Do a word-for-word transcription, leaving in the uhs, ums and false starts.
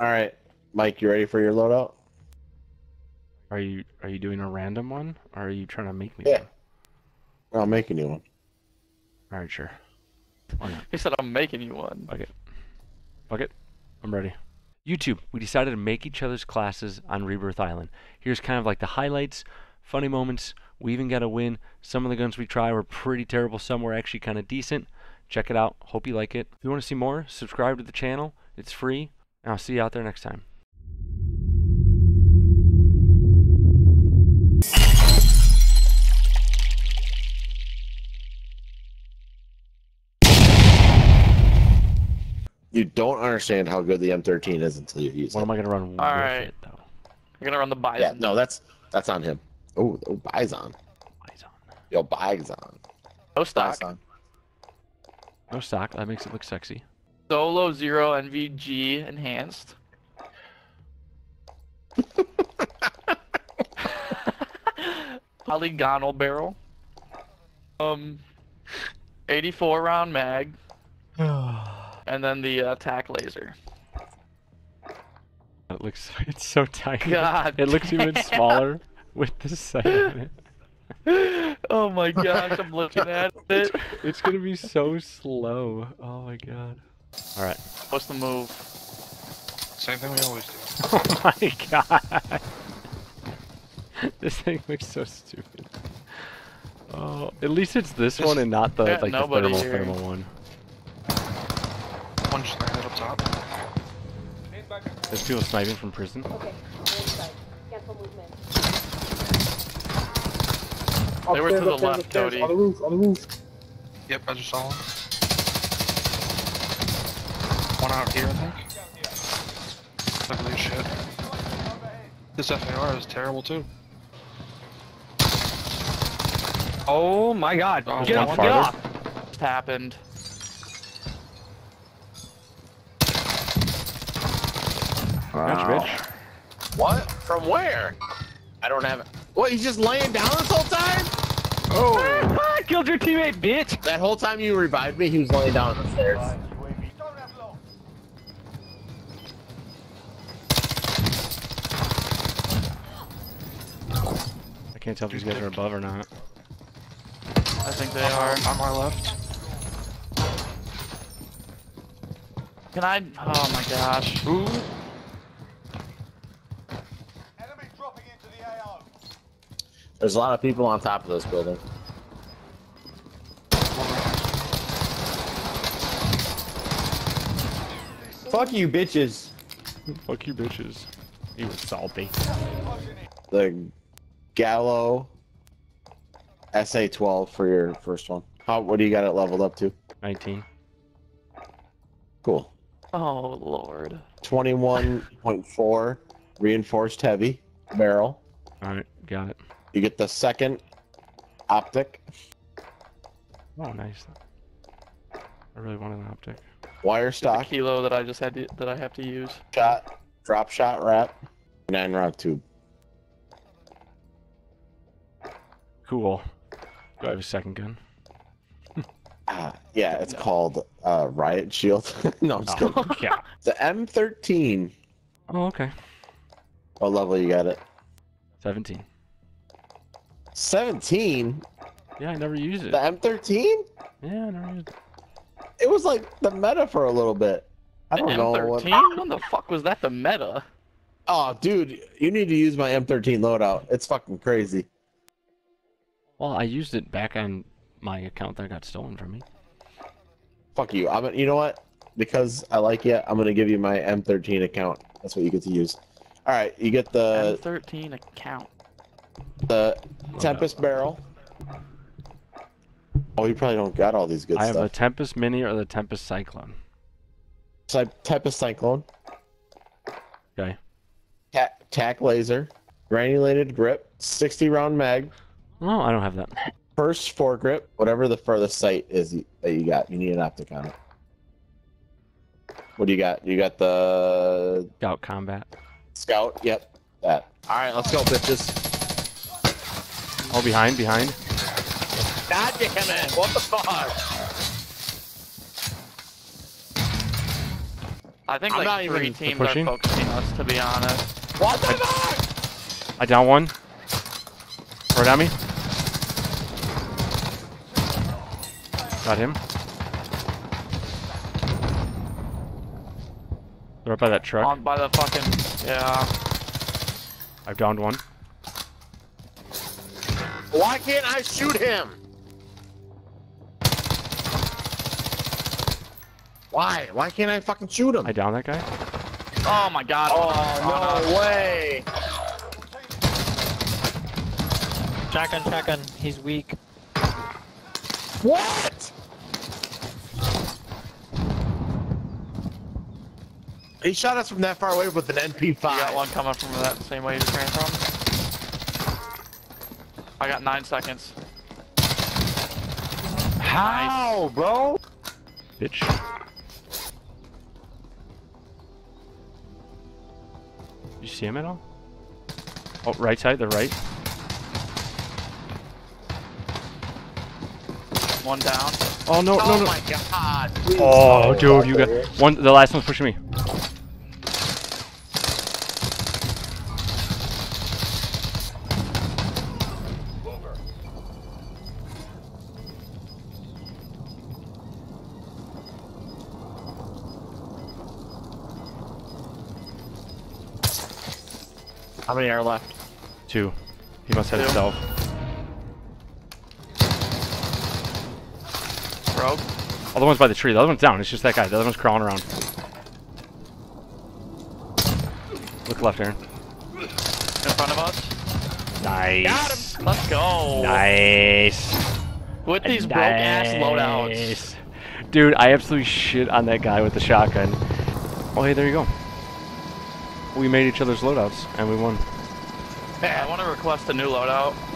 All right, Mike, you ready for your loadout? Are you are you doing a random one, or are you trying to make me yeah. one? I'll make a new one. All right, sure. He said I'm making you one. Fuck it. Fuck it. I'm ready. YouTube, we decided to make each other's classes on Rebirth Island. Here's kind of like the highlights, funny moments. We even got a win. Some of the guns we try were pretty terrible. Some were actually kind of decent. Check it out. Hope you like it. If you want to see more, subscribe to the channel. It's free. And I'll see you out there next time. You don't understand how good the M thirteen is until you use it. What am I going to run with right. it, though? You're going to run the Bison. Yeah, no, that's that's on him. Oh, oh Bison. Bison. Yo, Bison. No stock. Bison. No stock. That makes it look sexy. Solo zero N V G enhanced. Polygonal barrel. Um, eighty-four round mag. And then the uh, Tac Laser. It looks, it's so tiny. God it looks damn. even smaller with the sight of it. Oh my gosh, I'm looking at it. It's, it's gonna be so slow. Oh my god. Alright. What's the move? Same thing we always do. Oh my god. This thing looks so stupid. Oh, at least it's this, this one and not the, like, the thermal, thermal one. Up top. There's people sniping from prison. Okay, movement. They upstairs, were to the upstairs, left, upstairs, Cody. On the roof, on the roof. Yep, I just saw one. One out here, I think. Look at this shit. This F A R is terrible, too. Oh my god. Oh, get up, get up! What's happened? Wow. What? From where? I don't have it. What, he's just laying down this whole time? Oh! Ah, I killed your teammate, bitch! That whole time you revived me, he was laying down on the stairs. I can't tell if these guys are above or not. I think they are. On my left. Can I? Oh my gosh. Ooh. There's a lot of people on top of this building. Fuck you, bitches. Fuck you, bitches. He was salty. The Gallo S A twelve for your first one. How? What do you got it leveled up to? nineteen. Cool. Oh, Lord. twenty-one point four reinforced heavy barrel. All right, got it. You get the second optic. Oh, nice! I really wanted an optic. Wire stock. It's a kilo that I just had to, that I have to use. Shot, drop shot wrap, nine round tube. Cool. Do I have a second gun? uh, yeah, it's no. called uh, riot shield. No, I'm just kidding. Oh, yeah. The M thirteen. Oh, okay. What level you got it? Seventeen. seventeen? Yeah, I never used it. The M thirteen? Yeah, I never used it. It was like the meta for a little bit. I don't know what... When the fuck was that the meta? Oh, dude, you need to use my M thirteen loadout. It's fucking crazy. Well, I used it back on my account that got stolen from me. Fuck you. I'm. You know what? Because I like you, I'm going to give you my M thirteen account. That's what you get to use. All right, you get the... M thirteen account. The Tempest Barrel. Oh, you probably don't got all these good stuff. I have stuff. the Tempest Mini or the Tempest Cyclone. So Tempest Cyclone. Okay. Tac, tac Laser. Granulated Grip. sixty round mag. No, I don't have that. First foregrip. Whatever the furthest sight is that you got. You need an optic on it. What do you got? You got the... Scout Combat. Scout, yep. That. Alright, let's go, bitches. Oh, behind, behind. God damn it! What the fuck? I think I'm like three teams pushing. are focusing us, to be honest. What the fuck? I, I down one. Right at me. Got him. They're up by that truck. On by the fucking, yeah. I've downed one. Why can't I shoot him? Why? Why can't I fucking shoot him? I downed that guy. Oh my god. Oh, no way. Shotgun, shotgun. He's weak. What? He shot us from that far away with an M P five. You got one coming from that same way you just ran from. I got nine seconds. How, nice. Bro? Bitch. You see him at all? Oh, right side, the right. One down. Oh no, oh, no, no. Oh my god. Please. Oh, dude, you got one. The last one's pushing me. Over. How many are left? Two. He must have himself. Broke. Oh, the one's by the tree. The other one's down. It's just that guy. The other one's crawling around. Look left, Aaron. In front of us. Nice. Got him. Let's go. Nice. With these nice. broke ass loadouts. Dude, I absolutely shit on that guy with the shotgun. Oh, hey, there you go. We made each other's loadouts, and we won. Hey, I want to request a new loadout.